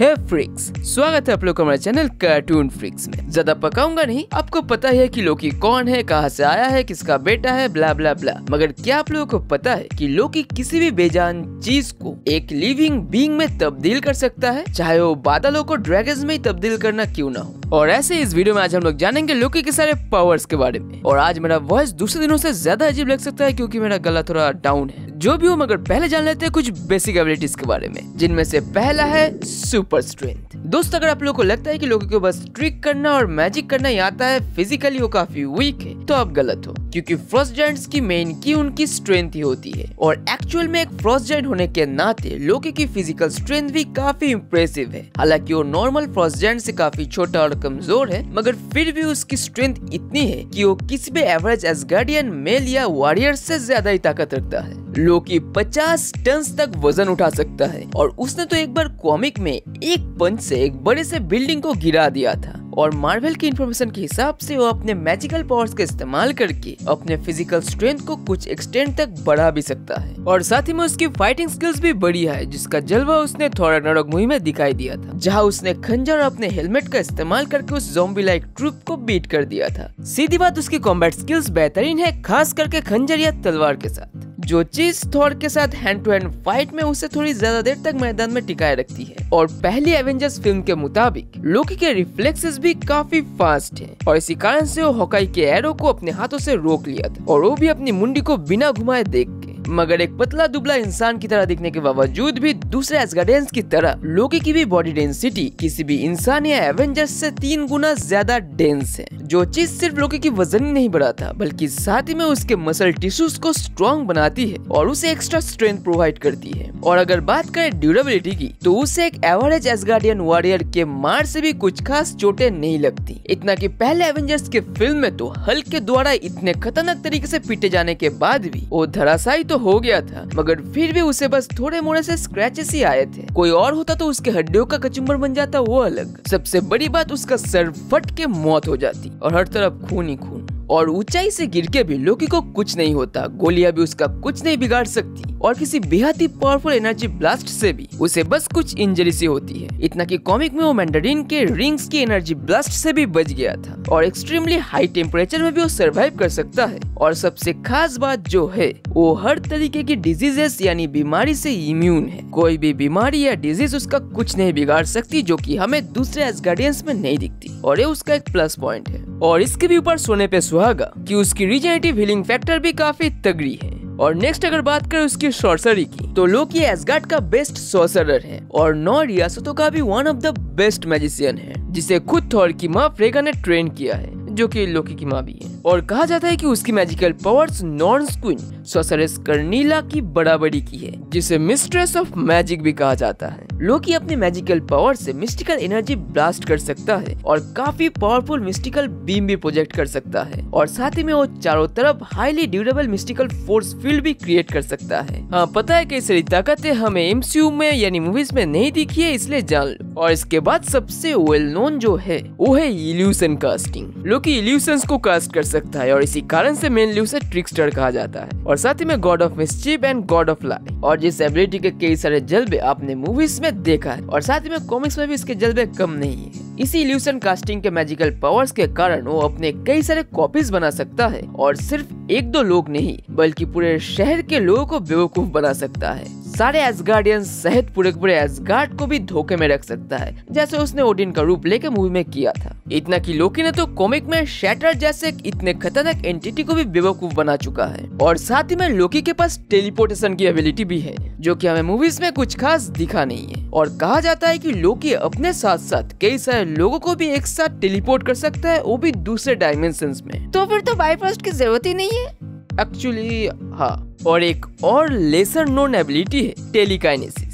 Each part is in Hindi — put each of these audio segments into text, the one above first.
हे फ्रिक्स, स्वागत है आप लोग का हमारे चैनल कार्टून फ्रिक्स में। ज्यादा पकाऊंगा नहीं, आपको पता है कि लोकी कौन है, कहाँ से आया है, किसका बेटा है, ब्ला ब्ला ब्ला। मगर क्या आप लोगों को पता है कि लोकी किसी भी बेजान चीज को एक लिविंग बीइंग में तब्दील कर सकता है, चाहे वो बादलों को ड्रैगन्स में ही तब्दील करना क्यों ना हो। और ऐसे इस वीडियो में आज हम लोग जानेंगे लोकी के सारे पावर्स के बारे में। और आज मेरा वॉइस दूसरे दिनों से ज्यादा अजीब लग सकता है क्योंकि मेरा गला थोड़ा डाउन है। जो भी हो, मगर पहले जान लेते हैं कुछ बेसिक एबिलिटीज के बारे में, जिनमें से पहला है सुपर स्ट्रेंथ। दोस्तों, अगर आप लोगों को लगता है कि लोकी को बस ट्रिक करना और मैजिक करना ही आता है, फिजिकली वो काफी वीक है, तो आप गलत हो, क्योंकि फ्रॉस्ट जायंट्स की मेन की उनकी स्ट्रेंथ ही होती है। और एक्चुअल में एक फ्रॉस्ट जायंट होने के नाते लोकी की फिजिकल स्ट्रेंथ भी काफी इम्प्रेसिव है। हालांकि वो नॉर्मल फ्रॉस्ट जायंट से काफी छोटा और कमजोर है, मगर फिर भी उसकी स्ट्रेंथ इतनी है कि वो किसी भी एवरेज एस्गार्डियन मेल या वॉरियर से ज्यादा ही ताकत रखता है। लोकी 50 टन तक वजन उठा सकता है, और उसने तो एक बार कॉमिक में एक पंच से एक बड़े से बिल्डिंग को गिरा दिया था। और मार्वल की इन्फॉर्मेशन के हिसाब से वो अपने मैजिकल पावर्स का इस्तेमाल करके अपने फिजिकल स्ट्रेंथ को कुछ एक्सटेंड तक बढ़ा भी सकता है। और साथ ही में उसकी फाइटिंग स्किल्स भी बढ़िया है, जिसका जलवा उसने थॉर रग्नारोक मूवी में दिखाई दिया था, जहां उसने खंजर और अपने हेलमेट का इस्तेमाल करके उस ज़ॉम्बी लाइक ट्रूप को बीट कर दिया था। सीधी बात, उसकी कॉम्बैट स्किल्स बेहतरीन है, खास करके खंजर या तलवार के साथ, जो चीज थॉर के साथ हैंड टू हैंड फाइट में उसे थोड़ी ज्यादा देर तक मैदान में टिकाए रखती है। और पहली एवेंजर्स फिल्म के मुताबिक लोकी के रिफ्लेक्सेस भी काफी फास्ट हैं, और इसी कारण से वो हॉकाई के एरो को अपने हाथों से रोक लिया था, और वो भी अपनी मुंडी को बिना घुमाए देख के। मगर एक पतला दुबला इंसान की तरह दिखने के बावजूद भी दूसरे एस्गार्डियंस की तरह लोकी की भी बॉडी डेंसिटी किसी भी इंसान या एवेंजर्स से 3 गुना ज्यादा डेंस है, जो चीज सिर्फ लोकी की वजन ही नहीं बढ़ाता, बल्कि साथ ही में उसके मसल टिश्यूज को स्ट्रॉन्ग बनाती है और उसे एक्स्ट्रा स्ट्रेंथ प्रोवाइड करती है। और अगर बात करें ड्यूरेबिलिटी की, तो उसे एक एवरेज एस्गार्डियन वॉरियर के मार से भी कुछ खास चोटें नहीं लगती। इतना की पहले एवेंजर्स के फिल्म में तो हल्क के द्वारा इतने खतरनाक तरीके से पीटे जाने के बाद भी वो धराशायी तो हो गया था, मगर फिर भी उसे बस थोड़े मोड़े से स्क्रैचेस ही आए थे। कोई और होता तो उसके हड्डियों का कचुम्बर बन जाता, वो अलग। सबसे बड़ी बात, उसका सर फट के मौत हो जाती और हर तरफ खून ही खून। और ऊंचाई से गिर के भी लोकी को कुछ नहीं होता, गोलियां भी उसका कुछ नहीं बिगाड़ सकती, और किसी बेहद ही पावरफुल एनर्जी ब्लास्ट से भी उसे बस कुछ इंजरी सी होती है। इतना कि कॉमिक में वो मैंडरिन के रिंग्स की एनर्जी ब्लास्ट से भी बच गया था, और एक्सट्रीमली हाई टेम्परेचर में भी वो सरवाइव कर सकता है। और सबसे खास बात जो है, वो हर तरीके की डिजीजेस यानी बीमारी से इम्यून है। कोई भी बीमारी या डिजीज उसका कुछ नहीं बिगाड़ सकती, जो कि हमें दूसरे एस्गार्डियंस में नहीं दिखती, और ये उसका एक प्लस पॉइंट है। और इसके भी ऊपर सोने पे सुहागा कि उसकी रिजेनरेटिव हीलिंग फैक्टर भी काफी तगड़ी है। और नेक्स्ट अगर बात करें उसकी सॉर्सरी की, तो लोकी एस्गार्ड का बेस्ट सॉर्सरर है, और 9 रियासतों का भी one of the best magician है, जिसे खुद थॉर की माँ फ्रेगा ने ट्रेन किया है, जो कि लोकी की माँ भी है। और कहा जाता है कि उसकी magical powers Norse queen sorceress Karnilla की बराबरी की है, जिसे मिस्ट्रेस ऑफ मैजिक भी कहा जाता है। लोकी अपने मैजिकल पावर से मिस्टिकल एनर्जी ब्लास्ट कर सकता है, और काफी पावरफुल मिस्टिकल बीम भी प्रोजेक्ट कर सकता है, और साथ ही में वो चारों तरफ highly durable mystical force field भी क्रिएट कर सकता है। हाँ, पता है कई सारी ताकतें हमें एमसीयू में यानी मूवीज में नहीं दिखी है, इसलिए जान लो। और इसके बाद सबसे वेल नोन जो है, वो है इल्यूशन कास्टिंग। लोकी इल्यूशंस को कास्ट कर सकता है, और इसी कारण से मेनली उसे ट्रिक्स्टर कहा जाता है, और साथ ही में god of mischief and god of lie. और जिस एबिलिटी के कई सारे जलवे आपने मूवीज में देखा है, और साथ ही में कॉमिक्स में भी इसके जलवे कम नहीं है। इसी इल्यूशन कास्टिंग के मैजिकल पावर्स के कारण वो अपने कई सारे कॉपीज बना सकता है, और सिर्फ 1-2 लोग नहीं बल्कि पूरे शहर के लोगों को बेवकूफ बना सकता है। सारे एस्गार्डियंस सहित पूरे एस्गार्ड को भी धोखे में रख सकता है, जैसे उसने ओडिन का रूप लेके मूवी में किया था। इतना कि लोकी ने तो कॉमिक में शैटर जैसे इतने खतरनाक एंटिटी को भी बेवकूफ बना चुका है। और साथ ही में लोकी के पास टेलीपोर्टेशन की एबिलिटी भी है, जो कि हमें मूवीज में कुछ खास दिखा नहीं है। और कहा जाता है कि लोकी अपने साथ साथ कई सारे लोगों को भी एक साथ टेलीपोर्ट कर सकता है, वो भी दूसरे डायमेंशंस में। तो फिर तो बाईफर्स्ट की जरूरत ही नहीं है एक्चुअली। हाँ, और एक और लेसर नोन एबिलिटी है टेलीकाइनेसिस।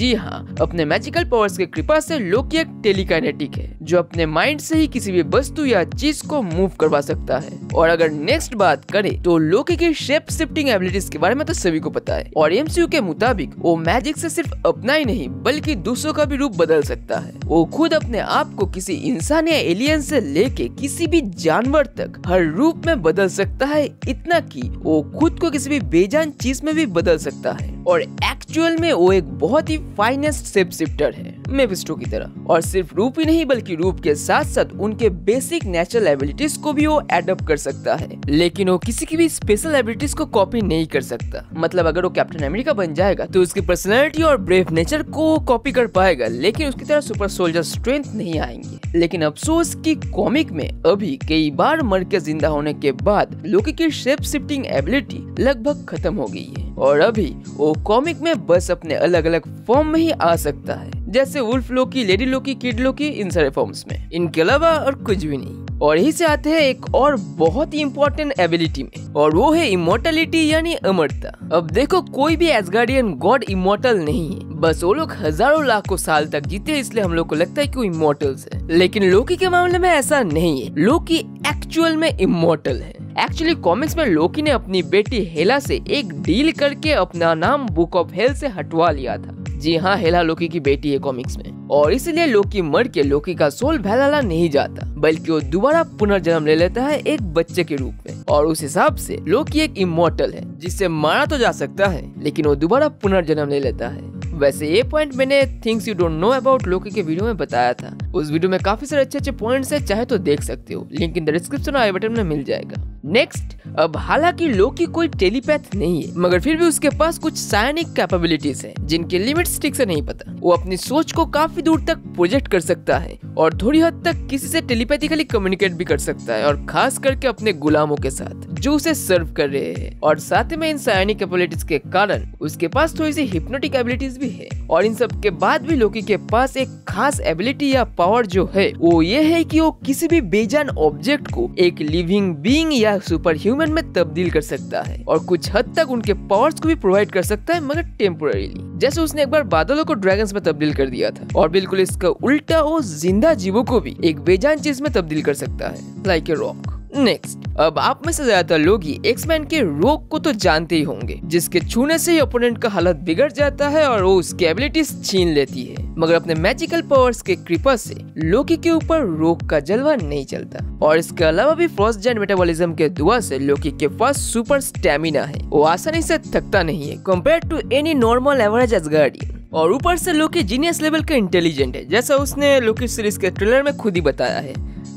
जी हाँ, अपने मैजिकल पावर्स के कृपा से लोकी एक टेलीकाइनेटिक है, जो अपने माइंड से ही किसी भी वस्तु या चीज को मूव करवा सकता है। और अगर नेक्स्ट बात करें, तो लोकी की शेप शिफ्टिंग एबिलिटीज के बारे में तो सभी को पता है, और एमसीयू के मुताबिक वो मैजिक से सिर्फ अपना ही नहीं बल्कि दूसरों का भी रूप बदल सकता है। वो खुद अपने आप को किसी इंसान या एलियन से लेके किसी भी जानवर तक हर रूप में बदल सकता है, इतना की वो खुद को किसी भी बेजान चीज में भी बदल सकता है। और एक्चुअल में वो एक बहुत ही फाइनेस्ट शेप शिफ्टर है, मेफिस्टो की तरह। और सिर्फ रूप ही नहीं बल्कि रूप के साथ साथ उनके बेसिक नेचुरल एबिलिटीज को भी वो एडप्ट कर सकता है, लेकिन वो किसी की भी स्पेशल एबिलिटीज को कॉपी नहीं कर सकता। मतलब अगर वो कैप्टन अमेरिका बन जाएगा तो उसकी पर्सनैलिटी और ब्रेव नेचर को कॉपी कर पाएगा, लेकिन उसकी तरह सुपर सोल्जर स्ट्रेंथ नहीं आएंगे। लेकिन अफसोस की कॉमिक में अभी कई बार मर के जिंदा होने के बाद लोकी की शेप शिफ्टिंग एबिलिटी लगभग खत्म हो गई है और अभी वो कॉमिक में बस अपने अलग अलग फॉर्म में ही आ सकता है, जैसे wolf Loki, lady Loki, kid Loki, इन सारे फॉर्म्स में। इनके अलावा और कुछ भी नहीं। और यही से आते हैं एक और बहुत ही इम्पोर्टेंट एबिलिटी में, और वो है इमोर्टलिटी यानी अमरता। अब देखो कोई भी एस्गार्डियन गॉड इमोर्टल नहीं है, बस वो लोग हजारों लाखों साल तक जीते इसलिए हम लोग को लगता है कि वो इमोर्टल्स है, लेकिन लोकी के मामले में ऐसा नहीं है। लोकी एक्चुअल में इमोर्टल है। एक्चुअली कॉमिक्स में लोकी ने अपनी बेटी हेला से एक डील करके अपना नाम बुक ऑफ हेल से हटवा लिया था। जी हाँ, हेला लोकी की बेटी है कॉमिक्स में, और इसलिए लोकी मर के लोकी का सोल हेला नहीं जाता बल्कि वो दोबारा पुनर्जन्म ले लेता है एक बच्चे के रूप में। और उस हिसाब से लोकी एक इमोर्टल है जिससे मारा तो जा सकता है लेकिन वो दोबारा पुनर्जन्म ले लेता है। वैसे ये पॉइंट मैंने things you don't know about Loki के वीडियो में बताया था। उस वीडियो में काफी सारे अच्छे अच्छे पॉइंट्स हैं, चाहे तो देख सकते हो, लिंक इन द डिस्क्रिप्शन और आई बटन में मिल जाएगा। नेक्स्ट, अब हालांकि लोकी कोई टेलीपैथ नहीं है मगर फिर भी उसके पास कुछ साइनिक कैपेबिलिटीज है जिनकी लिमिट्स ठीक से नहीं पता। वो अपनी सोच को काफी दूर तक प्रोजेक्ट कर सकता है और थोड़ी हद तक किसी से टेलीपैथिकली कम्युनिकेट भी कर सकता है, और खास करके अपने गुलामों के साथ जो उसे सर्व कर रहे हैं। और साथ में इन साइनिक कैपेबिलिटीज के कारण उसके पास थोड़ी सी हिप्नोटिक एबिलिटीज भी है। और इन सब के बाद भी लोकी के पास एक खास एबिलिटी या पावर जो है वो ये है कि वो किसी भी बेजान ऑब्जेक्ट को एक लिविंग बीइंग या सुपर ह्यूमन में तब्दील कर सकता है, और कुछ हद तक उनके पावर्स को भी प्रोवाइड कर सकता है मगर टेम्पोरेली। जैसे उसने एक बार बादलों को ड्रैगन्स में तब्दील कर दिया था, और बिल्कुल इसका उल्टा वो जिंदा जीवों को भी एक बेजान चीज में तब्दील कर सकता है, लाइक ए रॉक। नेक्स्ट, अब आप में से ज्यादातर लोग ही एक्समैन के रोग को तो जानते ही होंगे, जिसके छूने से ही ओपोनेंट का हालत बिगड़ जाता है और वो उसकी एबिलिटीज छीन लेती है। मगर अपने मैजिकल पावर्स के कृपा से लोकी के ऊपर रोग का जलवा नहीं चलता। और इसके अलावा भी फ्रॉस्ट जायंट मेटाबॉलिज्म के दुआ से लोकी के पास सुपर स्टेमिना है, वो आसानी से थकता नहीं है compare to any normal average Asgardian. और ऊपर से लोकी जीनियस लेवल का इंटेलिजेंट है, जैसा उसने लोकी सीरीज के ट्रेलर में खुद ही बताया है,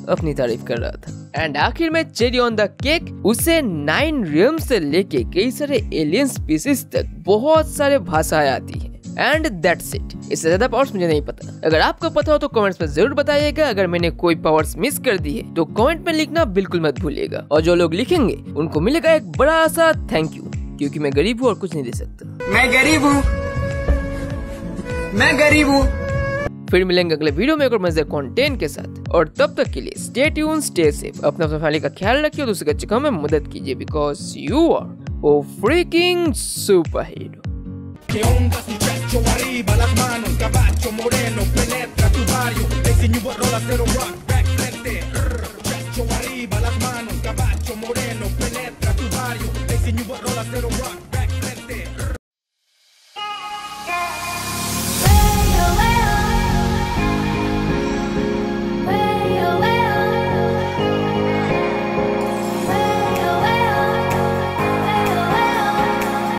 अपनी तारीफ कर रहा था। एंड आखिर में चेरी ऑन द केक, उसे 9 रियम से लेके कई सारे एलियन स्पीसीज तक बहुत सारे भाषाएं आती है। एंड दैट्स इट, इससे ज्यादा पावर्स मुझे नहीं पता। अगर आपको पता हो तो कमेंट्स में जरूर बताइएगा। अगर मैंने कोई पावर्स मिस कर दी है तो कमेंट में लिखना बिल्कुल मत भूलिएगा, और जो लोग लिखेंगे उनको मिलेगा एक बड़ा सा थैंक यू, क्योंकि मैं गरीब हूँ और कुछ नहीं दे सकता। मैं गरीब हूँ। फिर मिलेंगे अगले वीडियो में एक और मजेदार कंटेंट के साथ, और तब तक के लिए स्टे ट्यून, स्टे सेफ, अपना फैमिली का ख्याल रखिए और दूसरे के अच्छे काम में मदद कीजिए, because you are a freaking super hero.